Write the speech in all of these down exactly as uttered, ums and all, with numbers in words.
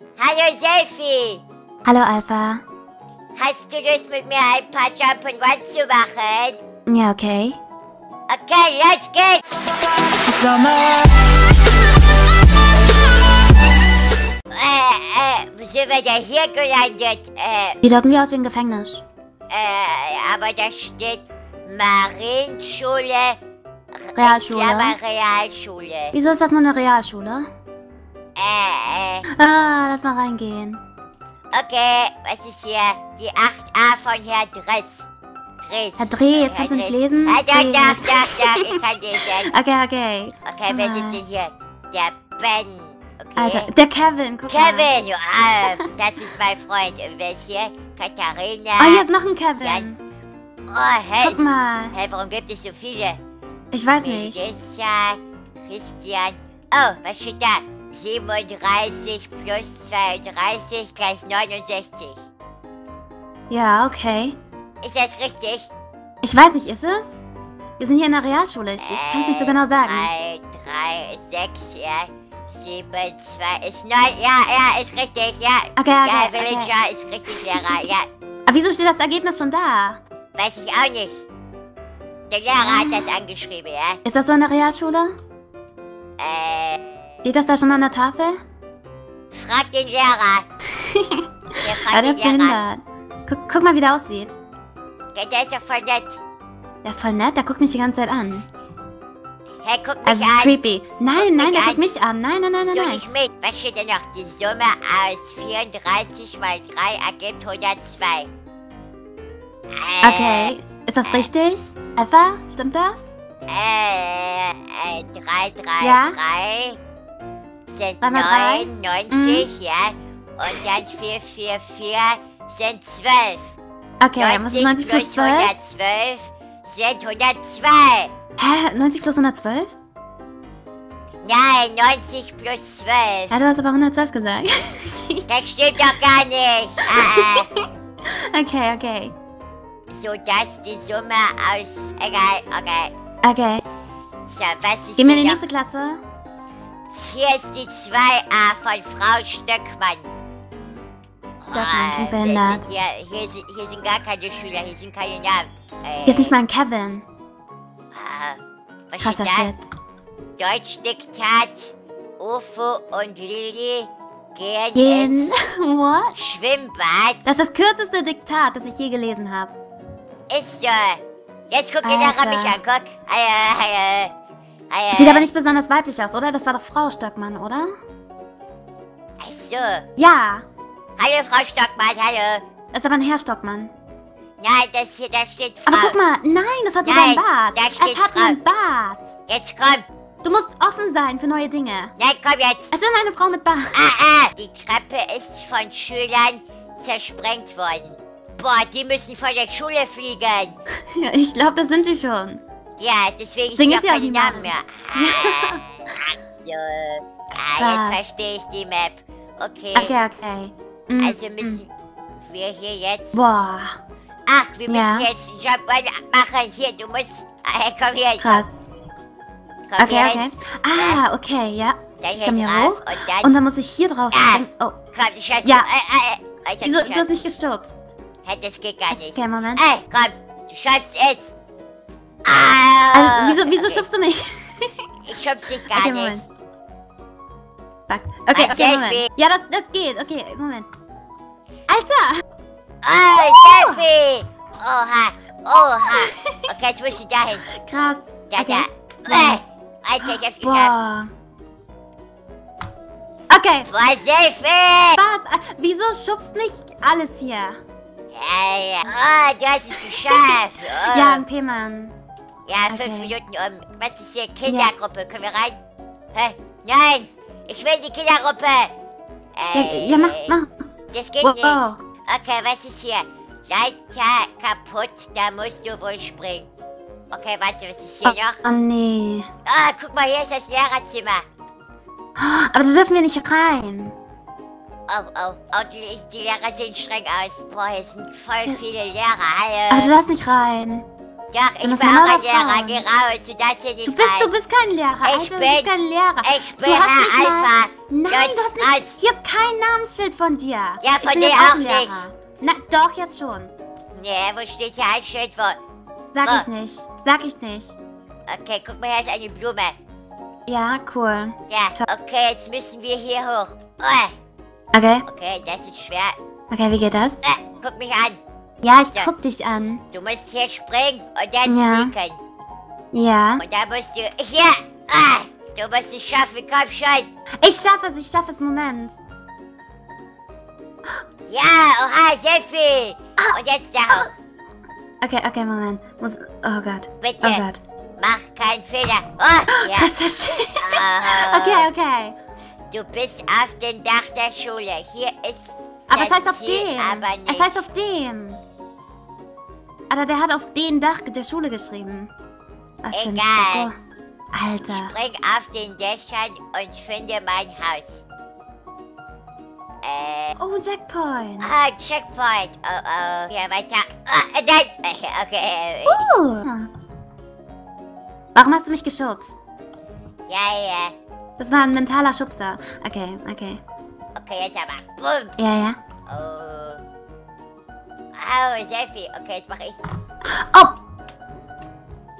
Hallo Selphie. Hallo Alpha. Hast du Lust mit mir ein paar Jump and Runs zu machen? Ja, okay. Okay, los geht's! Sommer. Äh, äh, wo sind wir denn hier gelandet? Äh. Sieht irgendwie aus wie ein Gefängnis. Äh, aber da steht Marienschule. Realschule. Ja, aber Realschule. Wieso ist das nur eine Realschule? Äh, äh. Ah, lass mal reingehen. Okay, was ist hier? Die acht a von Herr Dress. Dress. Herr Dreh, jetzt kannst du nicht lesen? Ah, doch, doch, doch, doch, ich kann lesen. Okay, okay. Okay, wer ist denn hier? Der Ben. Okay. Alter, der Kevin, guck mal. Kevin, oh, das ist mein Freund. Wer ist hier? Katharina. Oh, hier ist noch ein Kevin. Jan. Oh, hey. Guck mal. Hey, warum gibt es so viele? Ich weiß nicht. Christian. Oh, was steht da? siebenunddreißig plus zweiunddreißig gleich neunundsechzig. Ja, okay. Ist das richtig? Ich weiß nicht, ist es? Wir sind hier in der Realschule, ich, äh, ich kann es nicht so genau sagen. drei, drei, sechs, ja. sieben, zwei, ist neun, ja, ja, ist richtig, ja. Okay, ja, okay, Villager, okay. Ist richtig, Lehrer, ja. Aber wieso steht das Ergebnis schon da? Weiß ich auch nicht. Der Lehrer hm. hat das angeschrieben, ja. Ist das so in der Realschule? Äh... Steht das da schon an der Tafel? Frag den Lehrer. Der fragt ja, der den ist behindert. Guck, guck mal, wie der aussieht. Der, der ist ja voll nett. Der ist voll nett? Der guckt mich die ganze Zeit an. Hey, guck mich also an. Das ist creepy. Nein, guck nein, der an. guckt mich an. Nein, nein, nein, so nein. So nicht mit. Was steht denn noch? Die Summe aus vierunddreißig mal drei ergibt hundertzwei. Äh, okay. Ist das äh, richtig? Alpha? Stimmt das? Äh, äh, drei, drei, ja? drei. Sind neunundneunzig, mhm. ja. Und dann vier, vier, vier sind zwölf. Okay, neunzig was ist neunzig plus, plus hundertzwölf? Sind hundertzwei. Hä? neunzig plus hundertzwölf? Nein, neunzig plus zwölf. Ja, du hast aber hundertzwölf gesagt. Das stimmt doch gar nicht. Ah. Okay, okay. So, dass die Summe aus... Egal, okay. Okay. So, was ist Gehen wir in die nächste Klasse. Hier ist die zwei a von Frau Stöckmann. Stöckmann sind behindert. Hier, hier, hier sind gar keine Schüler, hier sind keine Namen. Äh, hier ist nicht mal ein Kevin. Äh, Krasser Shit. Deutschdiktat, Ufo und Lili gehen, gehen. ins What? Schwimmbad. Das ist das kürzeste Diktat, das ich je gelesen habe. Ist so. Jetzt guck dir der Rammich an, guck. Äh, äh, Sieht aber nicht besonders weiblich aus, oder? Das war doch Frau Stöckmann, oder? Ach so. Ja. Hallo, Frau Stöckmann, hallo. Das ist aber ein Herr Stöckmann. Nein, das hier, da steht Frau. Aber guck mal, nein, das hat sogar ein Bart. Da steht es hat Frau. einen Bart. Jetzt komm. Du musst offen sein für neue Dinge. Nein, komm jetzt. Es ist eine Frau mit Bart. Ah, ah. Die Treppe ist von Schülern zersprengt worden. Boah, die müssen von der Schule fliegen. Ja, ich glaube, das sind sie schon. Ja, deswegen sind ja keine Namen mehr. Ah, also, ah, jetzt verstehe ich die Map. Okay. Okay, okay. Mm, also müssen mm. wir hier jetzt... Boah. Ach, wir müssen ja. jetzt einen Job machen. Hier, du musst... Äh, komm hier. Krass. Komm okay, hier okay. Hin. Ah, okay, ja. Dann ich komm hier hoch. Und dann, und dann muss ich hier drauf... Ah, oh. Komm, ich weiß ja. Äh, äh, ich Wieso, du hast mich gestupst. Hey, das geht gar nicht. Okay, Moment. Ey, komm, du schaffst es. Ah, also, wieso wieso okay. schubst du mich? Ich schubs dich gar okay, Moment. nicht. Fuck. Okay, okay, okay Moment. Ja, das, das geht. Okay, Moment. Alter! Oh, Selphie! Oha, oha. Okay, jetzt muss ich dahin. Krass. Da, okay. da. Äh, Alter, ich hab's geschafft. Boah. Okay. Boah, Selphie! Was? Wieso schubst nicht alles hier? Ja, ja. Oh, du hast es geschafft. Oh. Ja, ein P-Mann. Ja, fünf okay. Minuten um. Was ist hier? Kindergruppe. Ja. Können wir rein? Hä? Nein! Ich will die Kindergruppe! Äh, ja, ja, mach, mach. Das geht wow. nicht. Okay, was ist hier? Leiter kaputt, da musst du wohl springen. Okay, warte, was ist hier oh, noch? Oh, nee. Ah, oh, guck mal, hier ist das Lehrerzimmer. Aber da dürfen wir nicht rein. Oh, oh, oh, die, die Lehrer sehen streng aus. Boah, hier sind voll viele Lehrer. Hallo. Aber du darfst nicht rein. Doch, ich bin auch ein Lehrer, genau, du das hier nicht du bist, du bist kein Lehrer, ich Alter, bin, du bist kein Lehrer. Ich bin Herr Alpha. Mal... Nein, das, du hast nicht... Das... Hier ist kein Namensschild von dir. Ja, von dir auch, auch nicht. Na, doch, jetzt schon. Nee, wo steht hier ein Schild von? Sag oh. ich nicht, sag ich nicht. Okay, guck mal, hier ist eine Blume. Ja, cool. Ja, Top. Okay, jetzt müssen wir hier hoch. Oh. Okay. Okay, das ist schwer. Okay, wie geht das? Äh, guck mich an. Ja, ich so. guck dich an. Du musst hier springen und dann ja. sneaken. Ja. Und dann musst du... Hier! Ah, du musst es schaffen, komm schon! Ich schaffe es, ich schaffe es, Moment. Ja, oha, Selphie! Oh. Und jetzt da hoch. Okay, okay, Moment. Muss... Oh Gott. Bitte. Oh Gott. Mach keinen Fehler. Oh, ja. Das ist schön. Oh. Okay, okay. Du bist auf dem Dach der Schule. Hier ist... Aber es heißt auf dem. Es heißt auf dem. Alter, der hat auf den Dach der Schule geschrieben. Was Egal. Alter. Spring auf den Dächern und finde mein Haus. Äh. Oh, Checkpoint. Ah, Checkpoint. Oh, oh. Hier, weiter. Oh, nein. Okay. Uh. Warum hast du mich geschubst? Ja, ja. Das war ein mentaler Schubser. Okay, okay. Okay, jetzt aber. Boom. Ja, ja. Oh. Oh, Selphie. Okay, jetzt mache ich. Oh!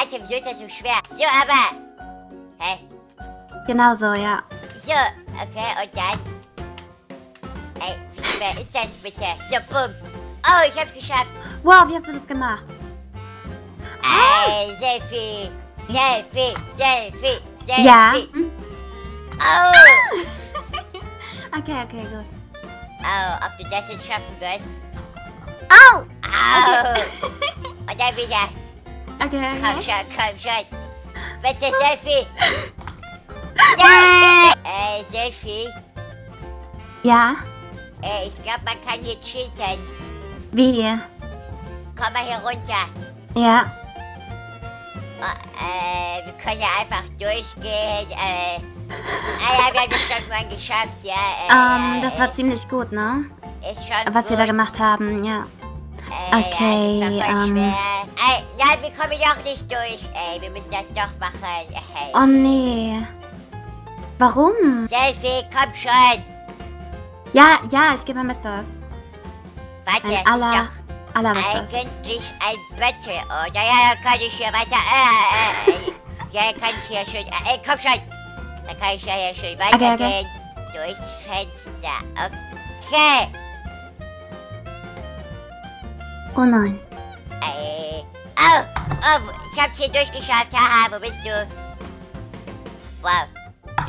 Alter, wieso ist das so schwer? So, aber. Hä? Genau so, ja. So, okay, und dann. Ey, wie schwer ist das bitte? So, boom. Oh, ich hab's geschafft. Wow, wie hast du das gemacht? Ey, oh. Selphie. Selphie, Selphie, Selphie. Ja. Oh! Okay, okay, gut. Oh, ob du das jetzt schaffen wirst? Au! Au! Okay. Und dann wieder. Okay, okay. Komm schon, komm schon. Bitte, Selphie. Nein! Äh, Selphie? Ja? Äh, ich glaube, man kann hier cheaten. Wie hier? Komm mal hier runter. Ja. Oh, äh, wir können ja einfach durchgehen, äh... Ah ja, wir haben das schon mal geschafft, ja. Ähm, um, das war ziemlich gut, ne? Ist schon Was gut. wir da gemacht haben, ja. Äh, okay, ja, das war voll ähm... schwer. Ey, nein, wir kommen doch nicht durch. Ey, wir müssen das doch machen. Ey. Oh, nee. Warum? Selphie, komm schon. Ja, ja, ich gebe mein Bestes. Warte, ein das aller, ist doch... Aller eigentlich ein Battle, oder? Ja, ja, kann ich hier weiter... Äh, äh, ja, kann ich hier schön... Ey, komm schon. Da kann ich ja hier schön weitergehen. Okay, okay. Durchs Fenster. Okay. Oh nein. Ey. Oh, oh, ich hab's hier durchgeschafft. Haha, wo bist du? Wow.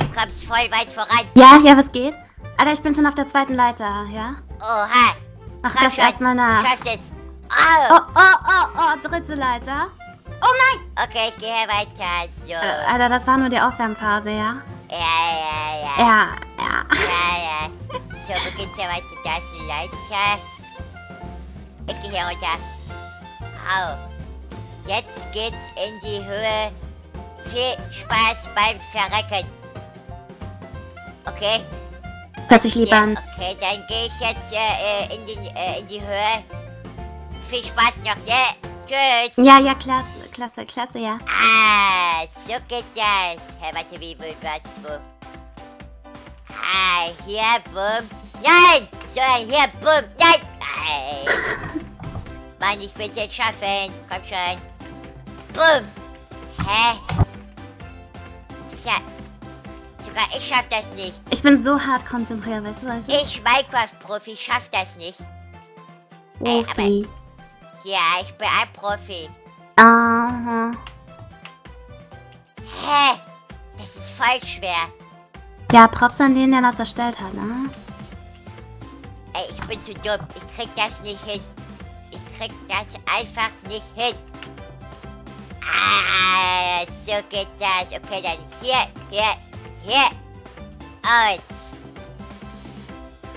Du kommst voll weit voran. Ja, ja, was geht? Alter, ich bin schon auf der zweiten Leiter, ja? Oha. Mach das erstmal nach. Schaffst es. Oh. oh, oh, oh, oh, dritte Leiter. Oh nein! Okay, ich gehe weiter, so. Äh, Alter, das war nur die Aufwärmphase, ja? Ja, ja, ja. Ja, ja. Ja, ja. So, wo geht's ja weiter? Da ist die Leiter. Ich gehe hier runter. Au. Jetzt geht's in die Höhe. Viel Spaß beim Verrecken. Okay? Hört sich lieber an. Okay, dann gehe ich jetzt äh, in, den, äh, in die Höhe. Viel Spaß noch, ne? Tschüss. Ja, ja, klasse, klasse, klasse, ja. Ah, so geht das. Hey, warte, wie, wo, was, wo? Ah, hier, bumm. Nein! So, hier, bumm. Nein! Nein. Mann, ich will's jetzt schaffen. Komm schon. Bumm. Hä? Das ist ja... Sogar ich schaff das nicht. Ich bin so hart konzentriert, weißt du, weißt du? Ich, Minecraft-Profi, schaff das nicht. Profi. Äh, Ja, ich bin ein Profi. Aha. Hä? Das ist voll schwer. Ja, Props an den, der das erstellt hat, ne? Ey, ich bin zu dumm. Ich krieg das nicht hin. Ich krieg das einfach nicht hin. Ah, so geht das. Okay, dann hier, hier, hier. Und...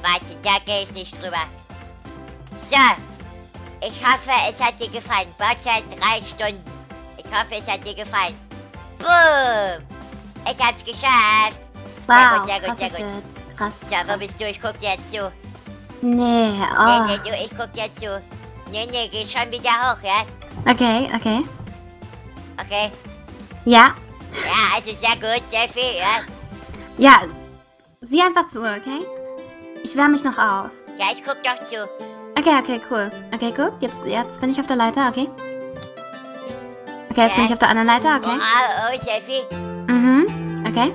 Warte, da gehe ich nicht drüber. So. Ich hoffe, es hat dir gefallen. Baut seit drei Stunden. Ich hoffe, es hat dir gefallen. Boom! Ich hab's geschafft. Wow, sehr gut, sehr gut, sehr gut. Krass, so, krass. Wo bist du? Ich guck dir jetzt zu. Nee, oh. Nee, nee, du, ich guck dir zu. Nee, nee, geh schon wieder hoch, ja? Okay, okay. Okay. Ja. Ja, also sehr gut, Selphie, ja. Ja, sieh einfach zu, okay? Ich wärme mich noch auf. Ja, ich guck doch zu. Okay, okay, cool. Okay, guck, jetzt, jetzt bin ich auf der Leiter, okay? Okay, jetzt ja. bin ich auf der anderen Leiter, okay? Oh, oh, Selphie. Mhm, okay.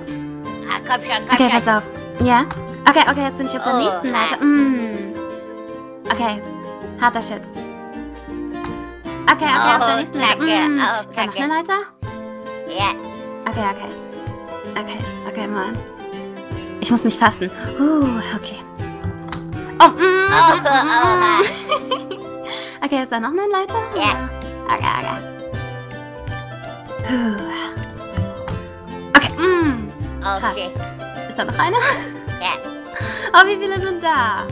Ah, komm schon, komm okay, schon. Okay, pass auf. Ja. Okay, okay, jetzt bin ich auf der oh, nächsten Leiter. Ah. Mm. Okay, harter Shit. Okay, okay, oh, auf der nächsten Leiter. Mm. Oh, ist da noch eine Leiter? Ja. Okay, okay. Okay, okay, Mann. Ich muss mich fassen. Uh, okay. Oh, mm, oh, oh, oh, oh. Okay, ist da noch eine Leiter? Ja. Okay, okay. Uh. Okay, mm. Okay. Krass. Ist da noch eine? Ja. Oh, wie viele sind da?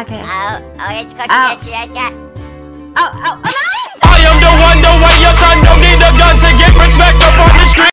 Okay. Oh, oh jetzt kommt oh. die erste Leiter. Oh, oh, oh nein! I am the one, the way your son don't need a gun to get respect up on the street.